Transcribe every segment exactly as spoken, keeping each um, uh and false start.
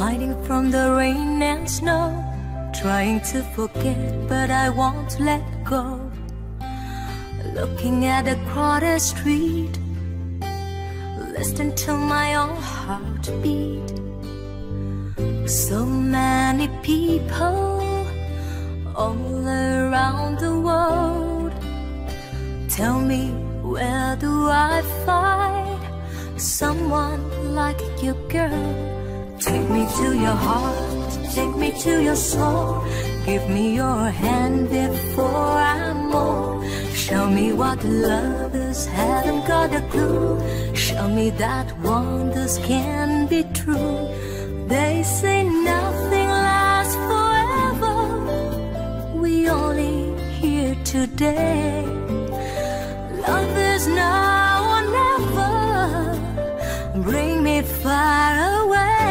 hiding from the rain and snow, trying to forget, but I won't let go. Looking at a crowded street, listening to my own heartbeat. So many people all around the world. Tell me, where do I find someone like you, girl? Take me to your heart, take me to your soul. Give me your hand before I'm old. Show me what lovers haven't got a clue. Show me that wonders can be true. They say nothing lasts forever, we only here today. Love is now or never, bring me far away.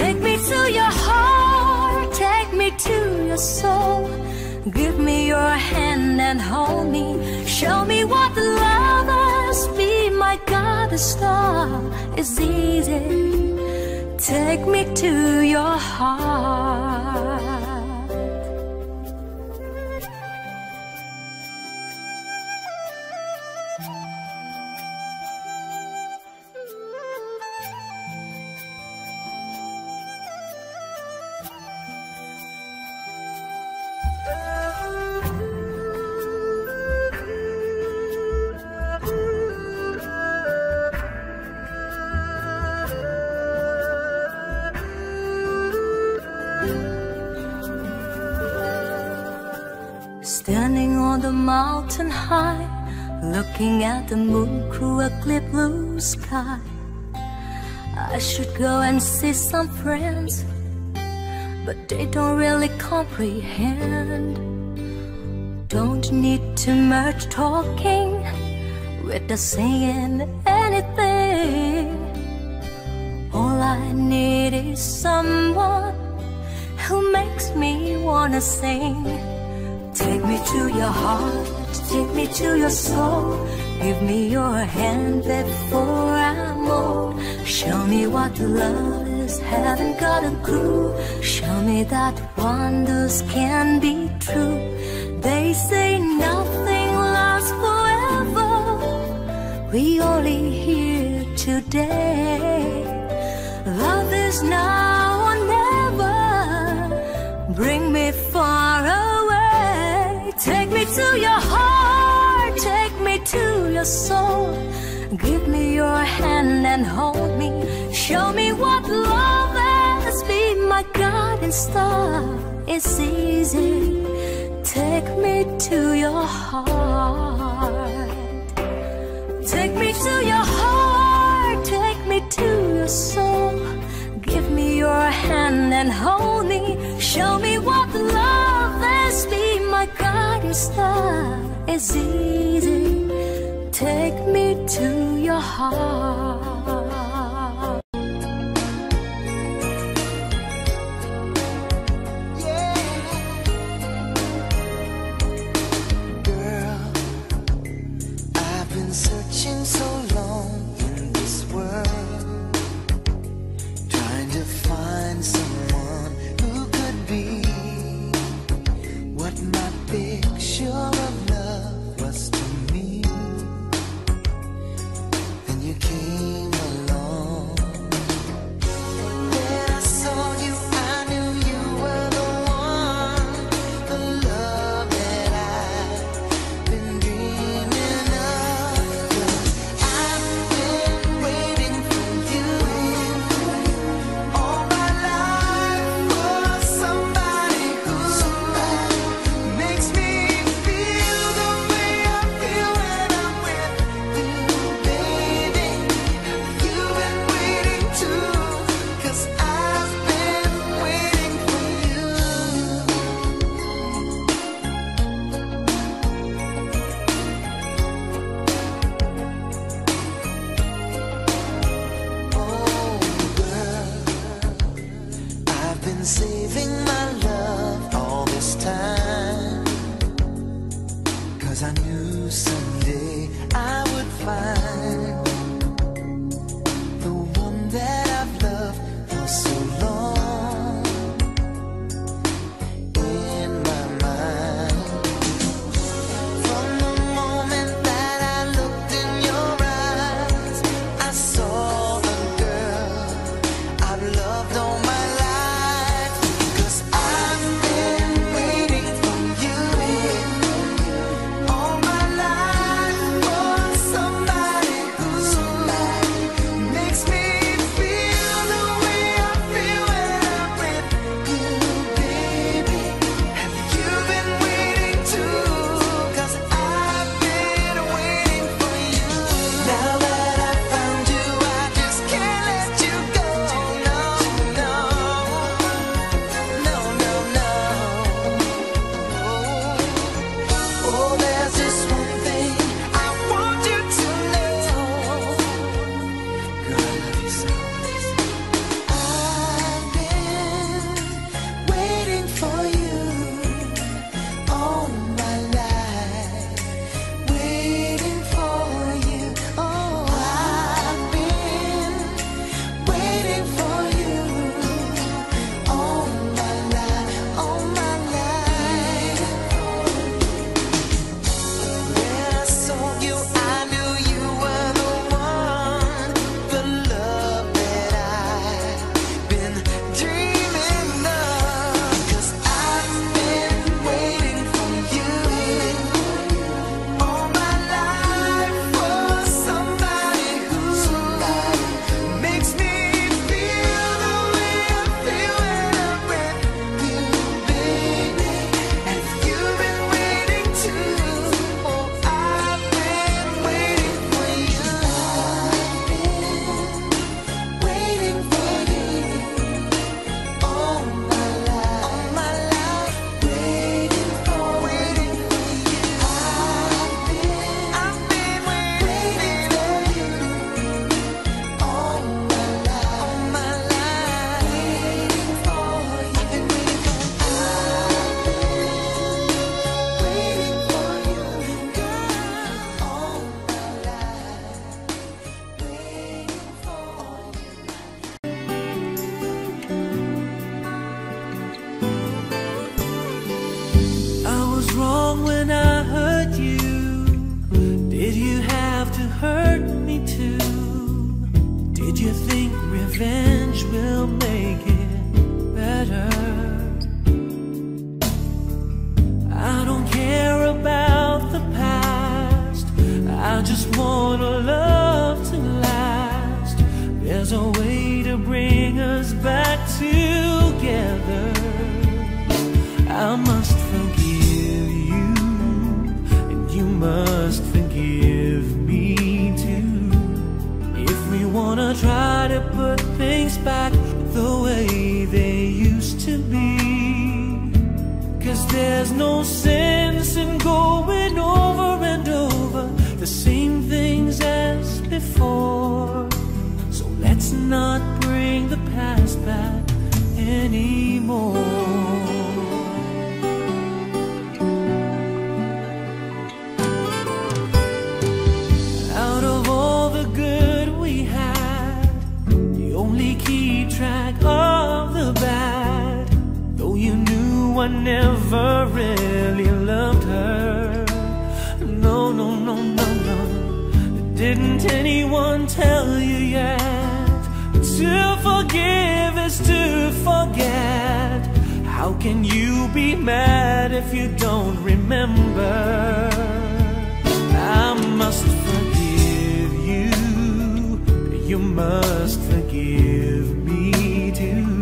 Take me to your heart, take me to your soul. Give me your hand and hold me. Show me what love is, be my guiding star. It's easy, take me to your heart. Standing on the mountain high, looking at the moon through a clear blue sky. I should go and see some friends, but they don't really comprehend. Don't need too much talking with the saying anything. All I need is someone who makes me wanna sing. Take me to your heart, take me to your soul. Give me your hand before I'm old. Show me what love is, haven't got a clue. Show me that wonders can be true. They say nothing lasts forever, we only here today. Love is now or never, bring me far away. Take me to your heart, take me to your soul. Give me your hand and hold me. Show me what love is, be my guiding star. It's easy, take me to your heart. Take me to your heart, take me to your soul. Give me your hand and hold me. Show me what love is, be my guiding star. It's easy, take me to your heart. Yeah. Girl, I've been searching so long in this world, trying to find someone who could be what my picture of love was to me. Then you came I just want a love to last. There's a way to bring us back together. I must forgive you, and you must forgive me too. If we wanna try to put things back the way they used to be, 'cause there's no sense in going over and over the same things as before. So let's not bring the past back anymore. I never really loved her. No, no, no, no, no. Didn't anyone tell you yet? To forgive is to forget. How can you be mad if you don't remember? I must forgive you. You must forgive me too.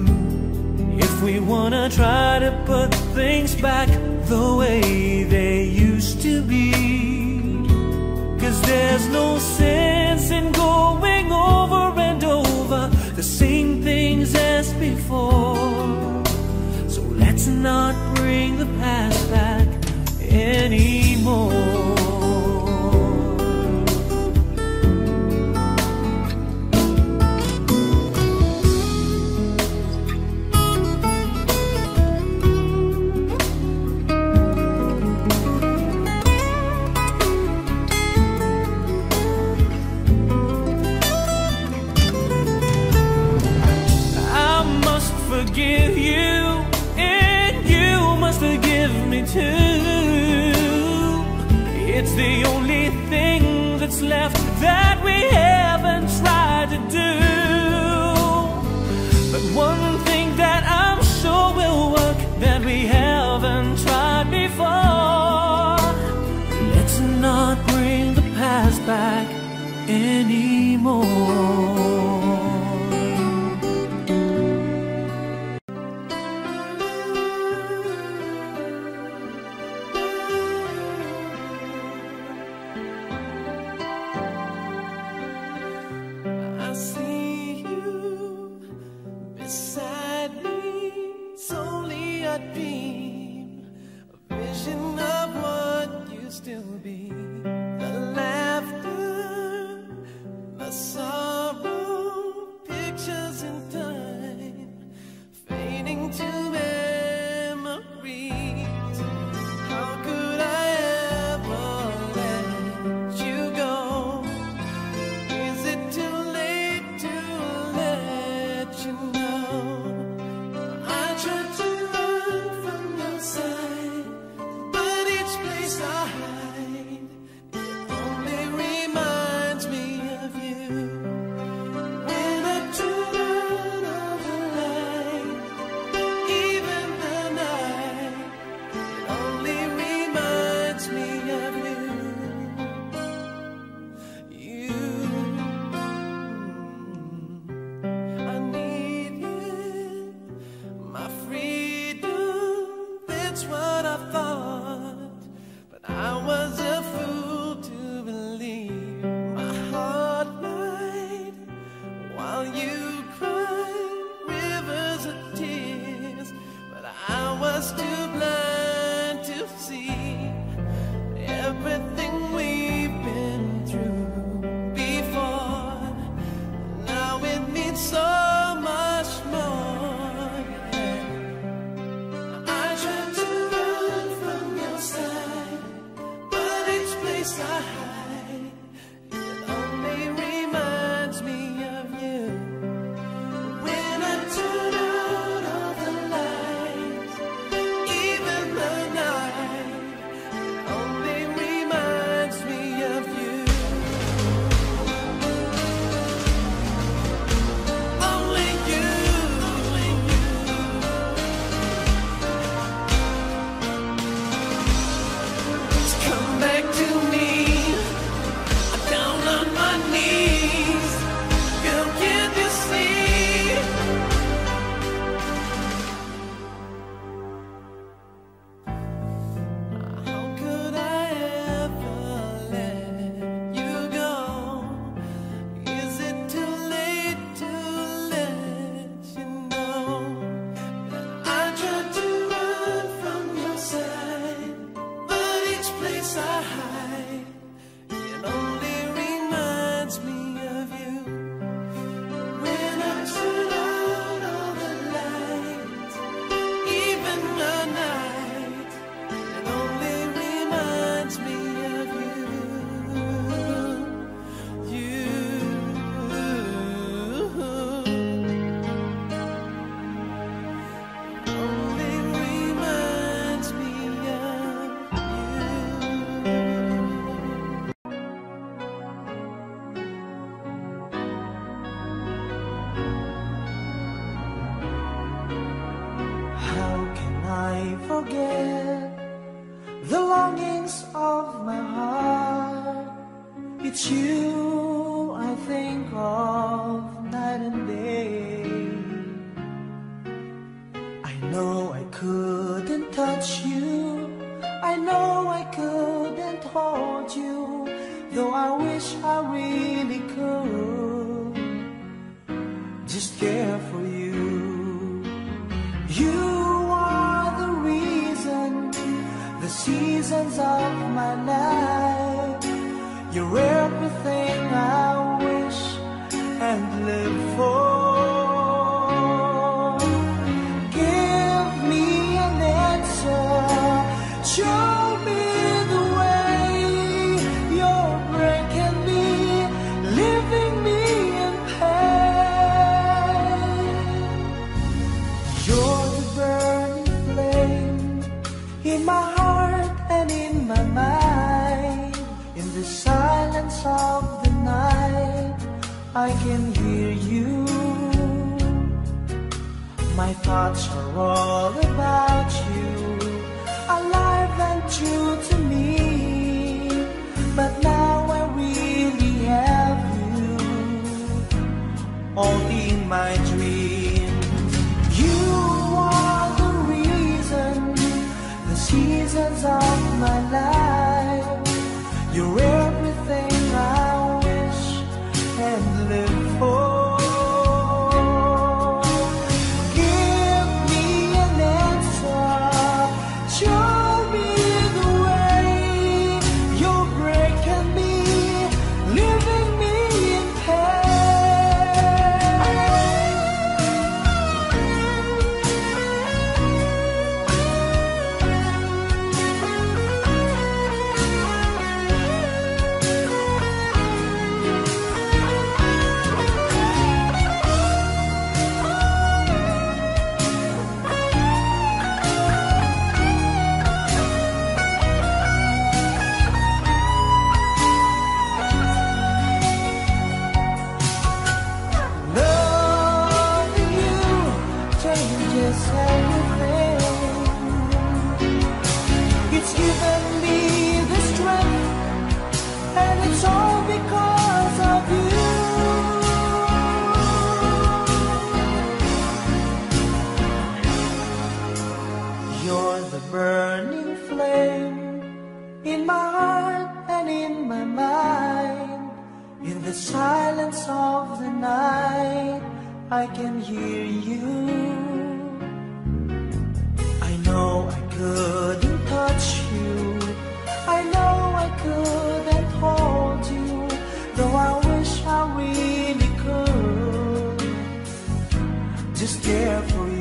If we wanna try to put things back the way they used to be, 'cause there's no sense in going over and over the same things as before. So let's not bring the past back anymore. Forgive you, and you must forgive me too. It's the only thing that's left that we haven't tried to do. But one thing that I'm sure will work that we haven't tried before, let's not bring the past back anymore. Beside me, it's only a dream, a vision of It's you I think of night and day. I know I couldn't touch you, I know I couldn't hold you, though I wish I really could just care for you. You are the reason, the seasons of my life. You're everything I wish and live for. Give me an answer, show me the way. You're breaking me, leaving me in pain. You're the burning flame in my heart and in my mind. In the silence of the night, I can hear you. My thoughts are all about you, alive and true to me. But now I really have you, only in my dreams. You are the reason, the seasons of my life. You're everything I wish and live for. Burning flame in my heart and in my mind. In the silence of the night, I can hear you. I know I couldn't touch you, I know I couldn't hold you, though I wish I really could just care for you.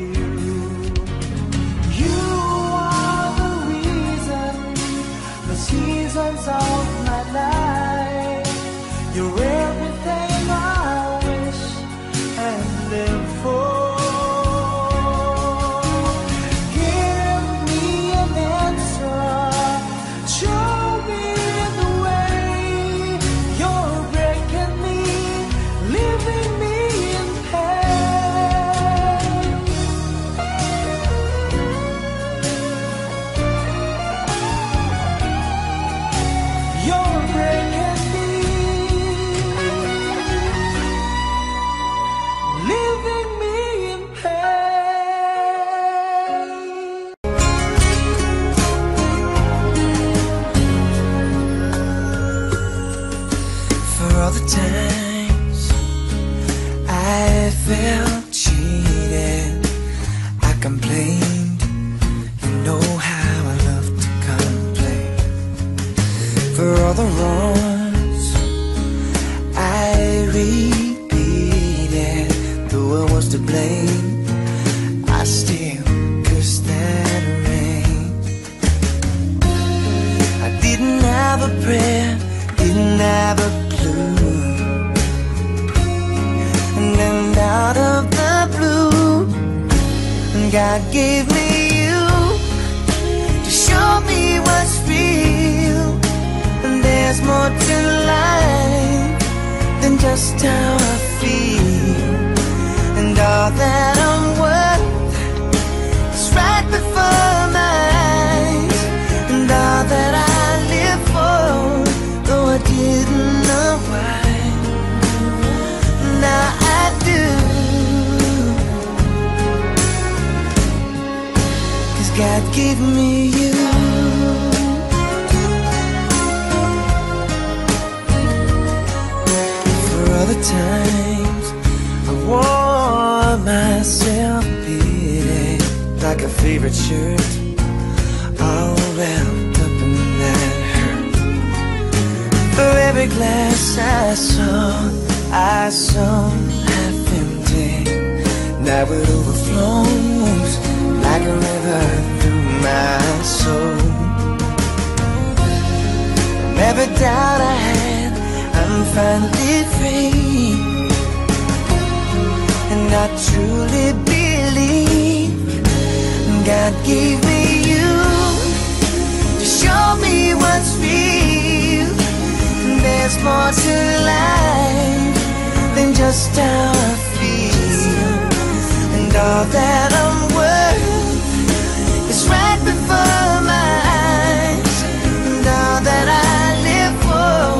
Seasons of my life, you're everything I wish and live for. Give me an answer, show me the way. You're breaking me, leaving me in pain. You're all the times I felt cheated, I complained. You know how I love to complain. For all the wrongs I repeated, though I was to blame, I still cursed that rain. I didn't have a prayer, didn't have a out of the blue, and God gave me you to show me what's real. And there's more to life than just how I feel, and all that I'm worth is right before my eyes, and all that I live for, though I didn't know. give me you. For all the times I wore myself beating like a favorite shirt, all wrapped up in that hurt. For every glass I saw, I saw half empty. Now it overflows like a river through my soul. From every doubt I had, I'm finally free, and I truly believe God gave me you to show me what's real. And there's more to life than just how I feel, and all that I'm worth is right before my eyes, and all that I live for,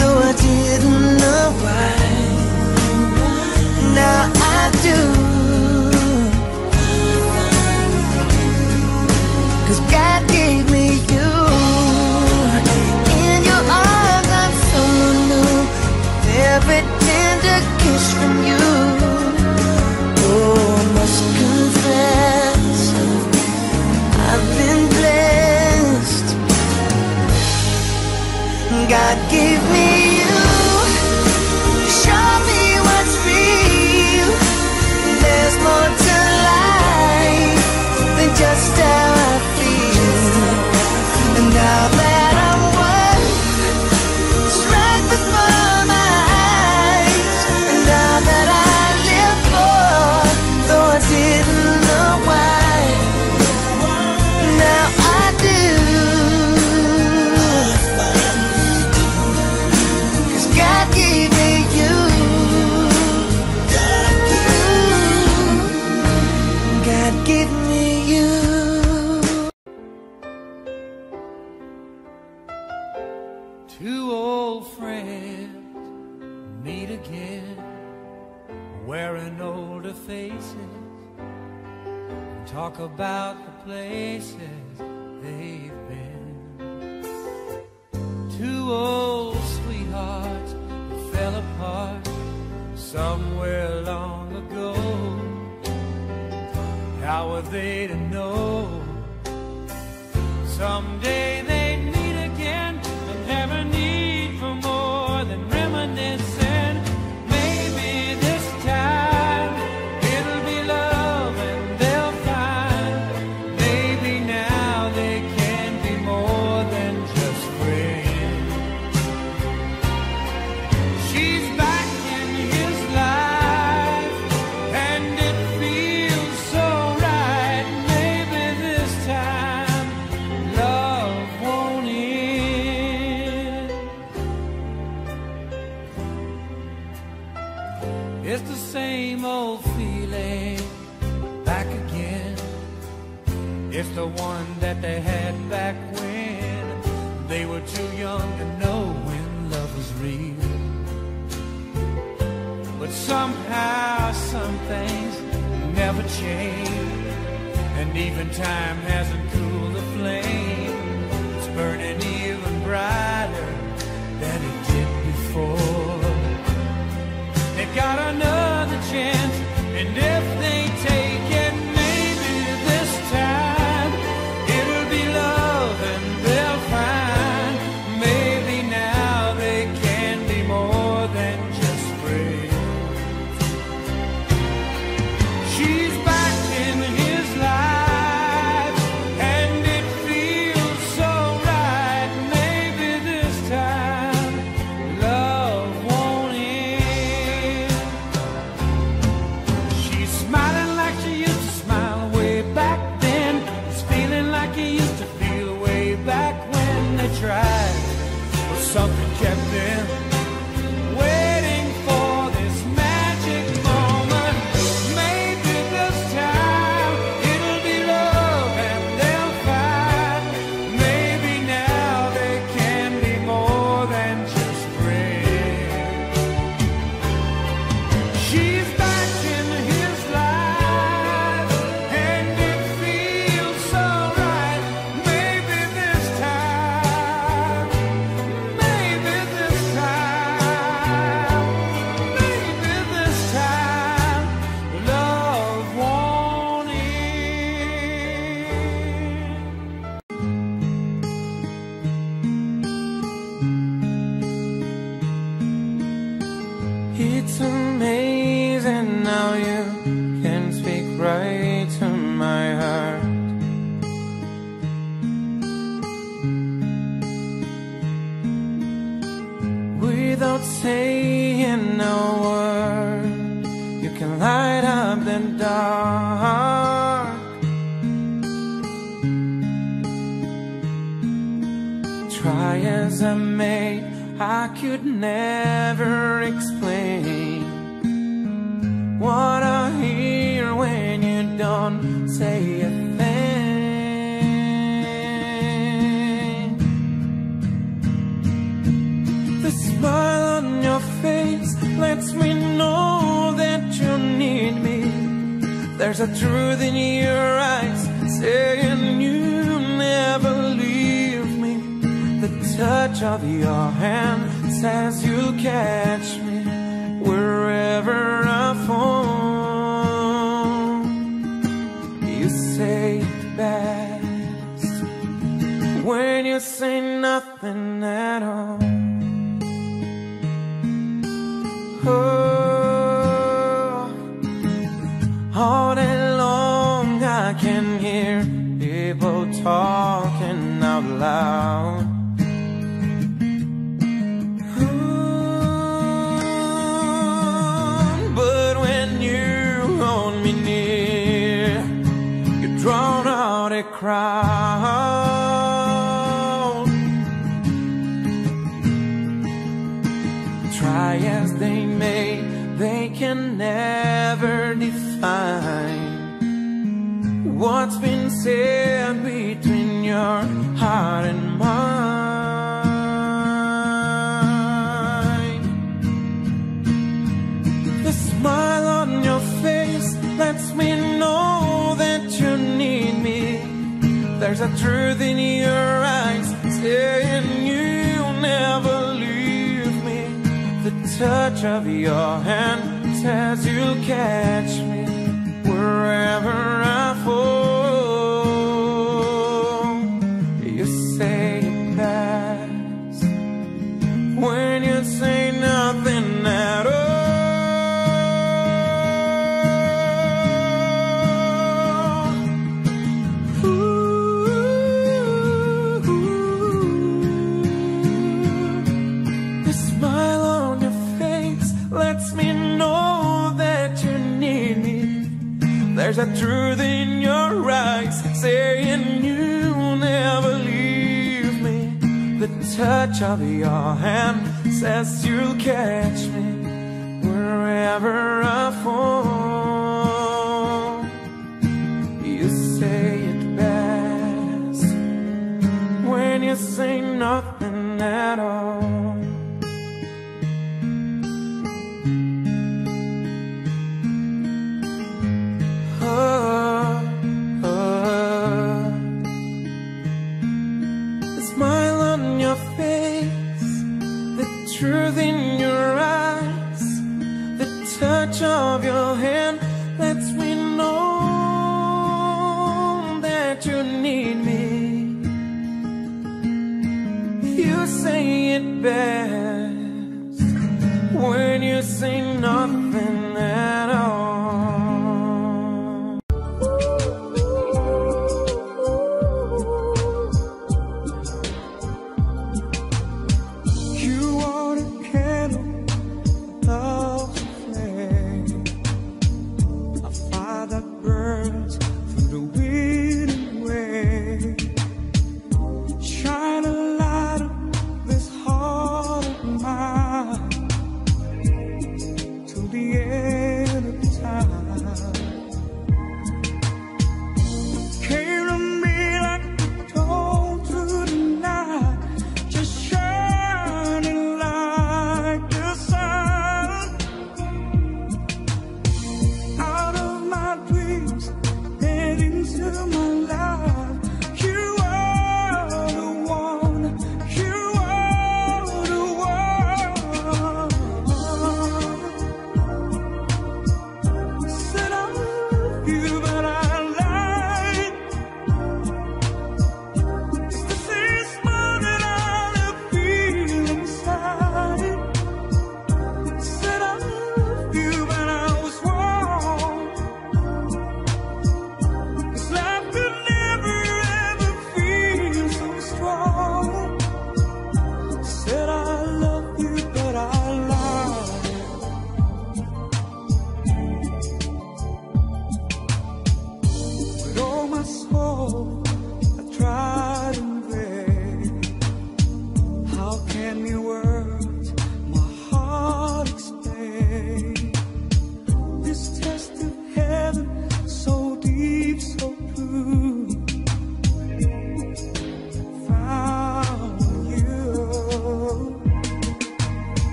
though I didn't know why, now I do. 'Cause God gave me you. In your arms I'm so new, with every tender kiss from you. Oh, I must confess, I've been blessed. God gave me you to show me what's real. There's more to life than just how I feel, and now that talk about the places they've been. Two old sweethearts that fell apart somewhere long ago. How were they to know? Someday they meet again, they'll never need for more than reminiscing. Maybe this time the one that they had back when they were too young to know when love was real. But somehow some things never change, and even time hasn't cooled the flame. It's burning even brighter than it did before. They've got another chance, and if they take it, maybe this time It's amazing how you can speak right to my heart. Without saying a word, you can light up the dark. Try as I may, I could never explain what I hear when you don't say a thing. The smile on your face lets me know that you need me. There's a truth in your eyes saying you never leave me. The touch of your hand says you'll catch me wherever I fall. You say it best when you say nothing at all. Oh, all day long I can hear people talking out loud. Crowd. Try as they may, they can never define what's been said between your heart and mine. The smile on your face lets me know that you need me. There's a truth in your eyes saying you'll never leave me. The touch of your hand says you'll catch me wherever I fall. You say it best when you say nothing at all. There's a truth in your eyes saying you'll never leave me. The touch of your hand says you'll catch me wherever I fall. You say it best when you say nothing at all. Truth in your eyes, the touch of your hand lets me know that you need me. You say it best when you say nothing at all.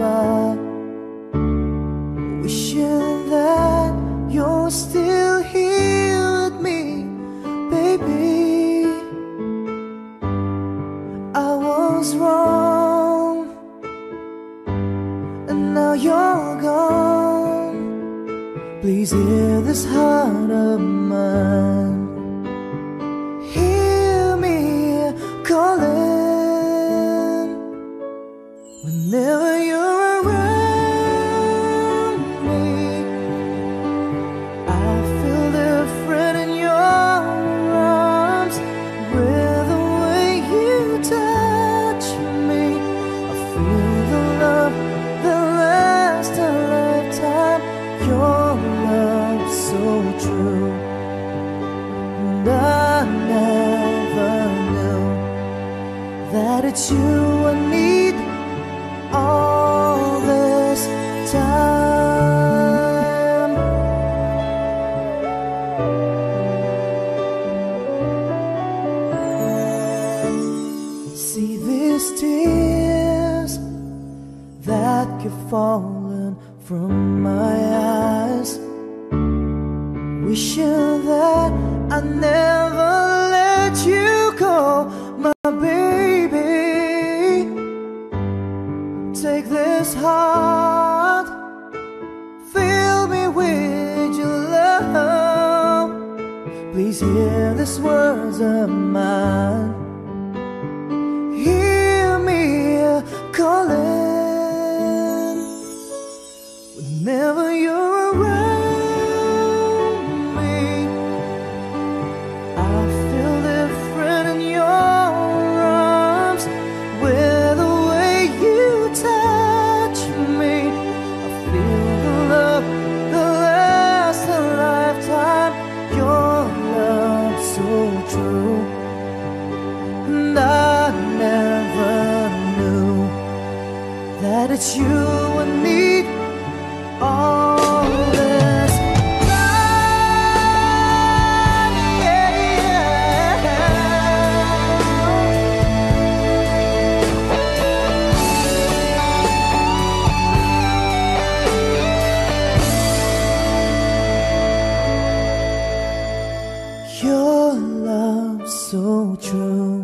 mind, wishing that you're still here with me, baby. I was wrong, and now you're gone. Please hear this heart of mine. Hear me calling whenever you're it's you I need all this time. See these tears that keep falling from my eyes, wishing that I never let you go, my baby. Take this heart, fill me with your love. Please hear these words of mine. Hear me calling whenever you're around me. I feel different in your arms with true, and I never knew that it's you I need all this time. Yeah. Your love so true,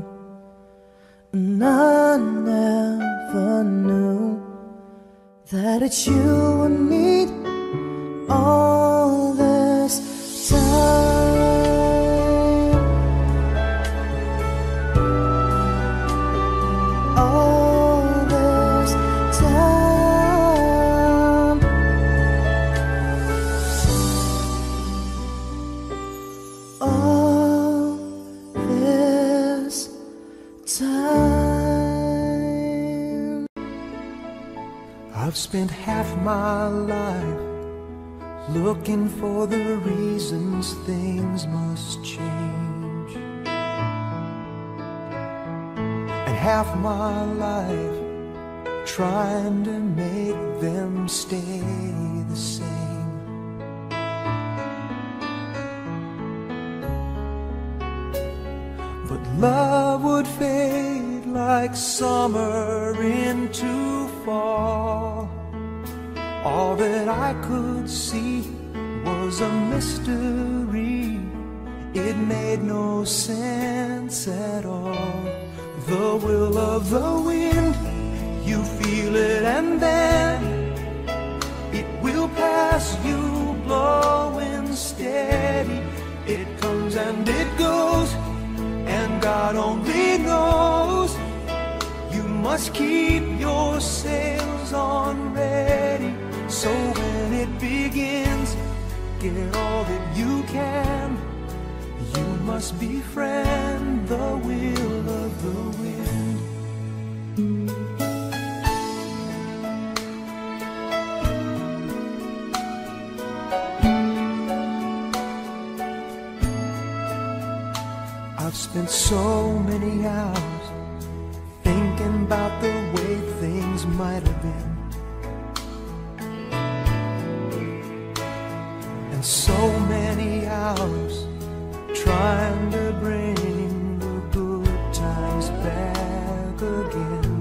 and I never knew that it's you I need all this time. I've spent half my life looking for the reasons things must change, and half my life trying to make them stay the same. But love would fade like summer into fall. All that I could see was a mystery. It made no sense at all. The will of the wind, you feel it and then it will pass you, blowing steady. It comes and it goes, and God only knows. Must keep your sails on ready, so when it begins, get all that you can. You must befriend the will of the wind. I've spent so many hours about the way things might have been, and so many hours trying to bring the good times back again.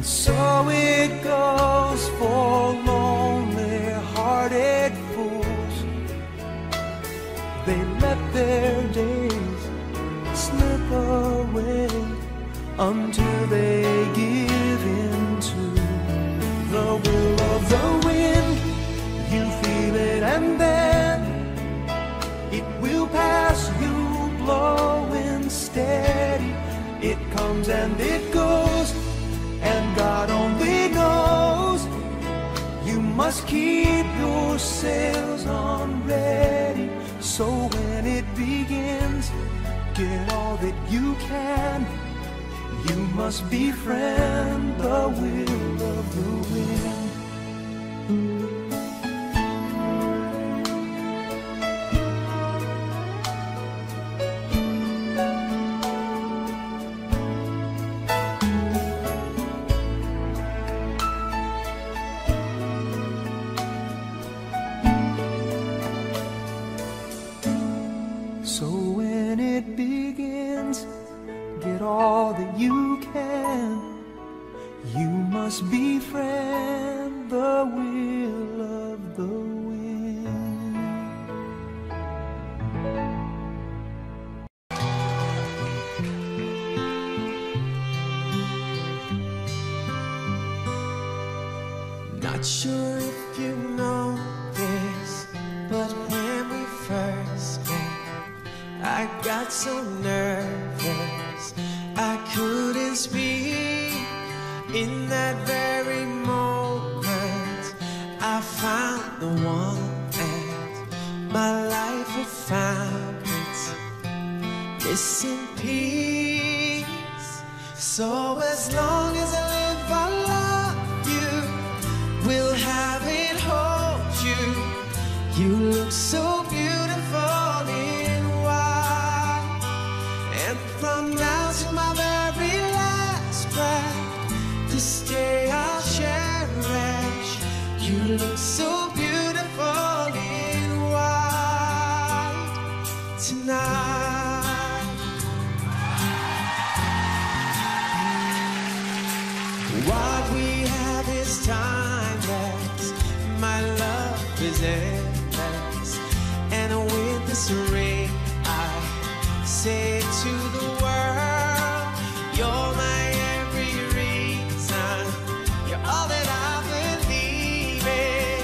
And so it goes for lonely-hearted fools. They let their days slip away until they give in to the will of the wind. You feel it and then it will pass you, blowing steady. It comes and it goes, and God only knows. You must keep your sails on ready, so when it begins, get all that you can. You must befriend the will of the wind. So when it begins, get all that you can. You must befriend the will of the wind. Not sure if you know this, but when we first met, I got so nervous I couldn't speak. In that very moment I found the one and my life had found its missing piece. So as long as I live I love you, we'll have it hold you. You look so beautiful in white, and from now to my very last breath, this day I'll cherish. You look so beautiful in white tonight. What we have is timeless. My love is endless, and we this ring I say to the world, you're my every reason, you're all that I believe in,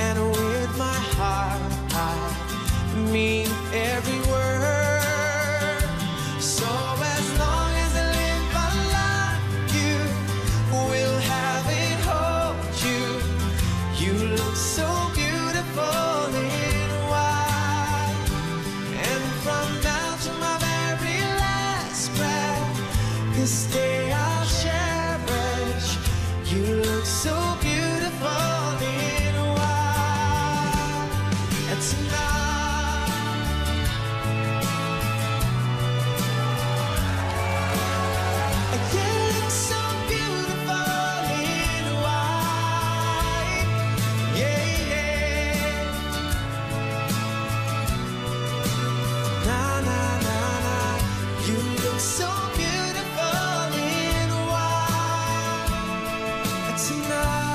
and with my heart I mean every word. So as long as I live I love you, we'll have it hold you. You look so beautiful in this day I'll cherish. You look so beautiful in white and tonight. You look so beautiful in white, yeah, yeah. Na na na na, you look so. Tonight.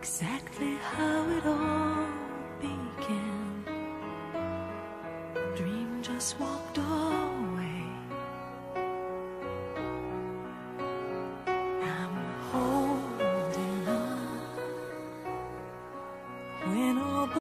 exactly how it all began. Dream just walked away. I'm holding on when all the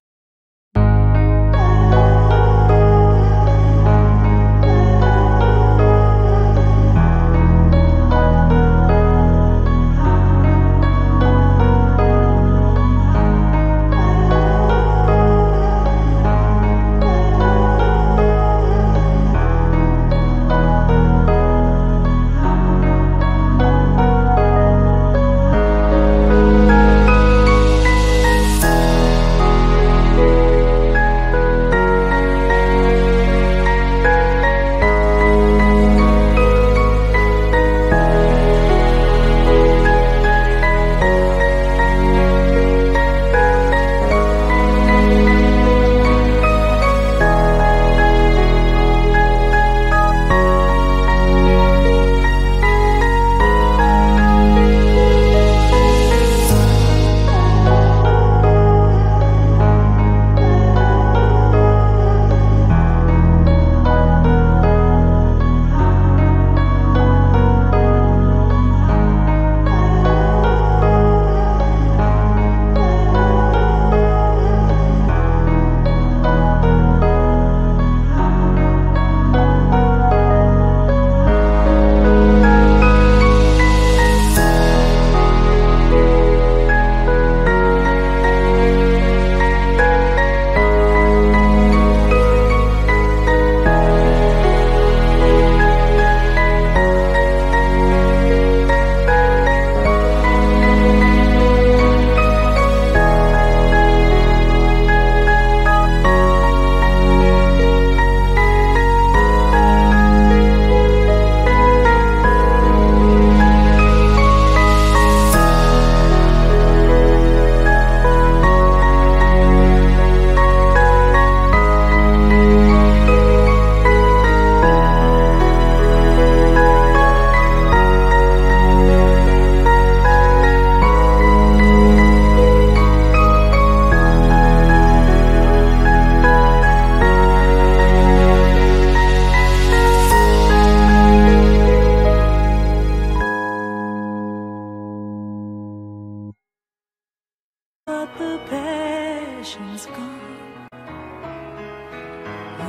but the passion's gone.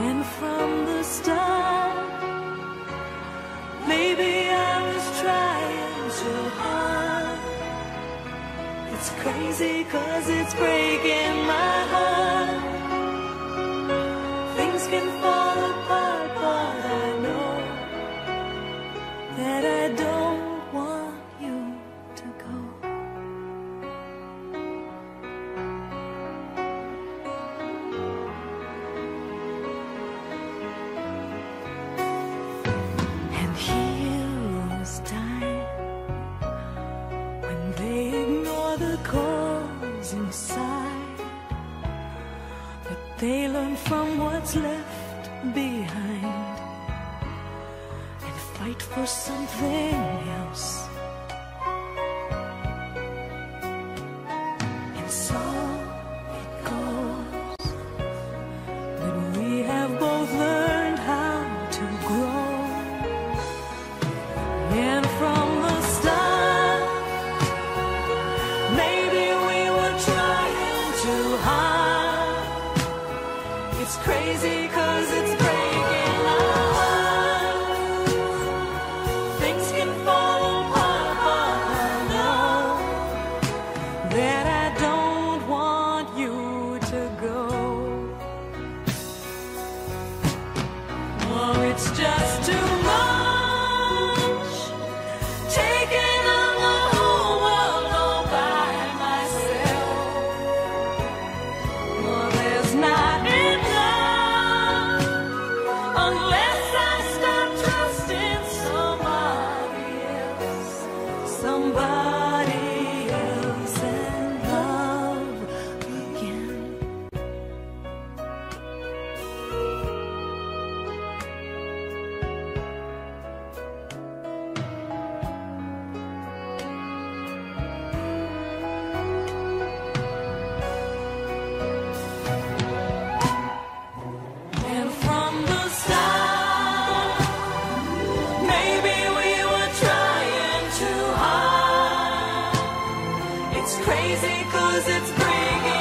And from the start, maybe I was trying too hard. It's crazy 'cause it's breaking my heart. Things can fall apart, but I know that I don't want you to go. They learn from what's left behind and fight for something else. And so it goes. But we have both learned how to grow. And from the start, maybe we were trying too hard. It's crazy 'cause it's breaking my heart. Things can fall apart, but I know that I don't want you to go. Oh, it's just too much, taking on the whole world all by myself. Well, there's not somebody else and crazy, cause it's bringing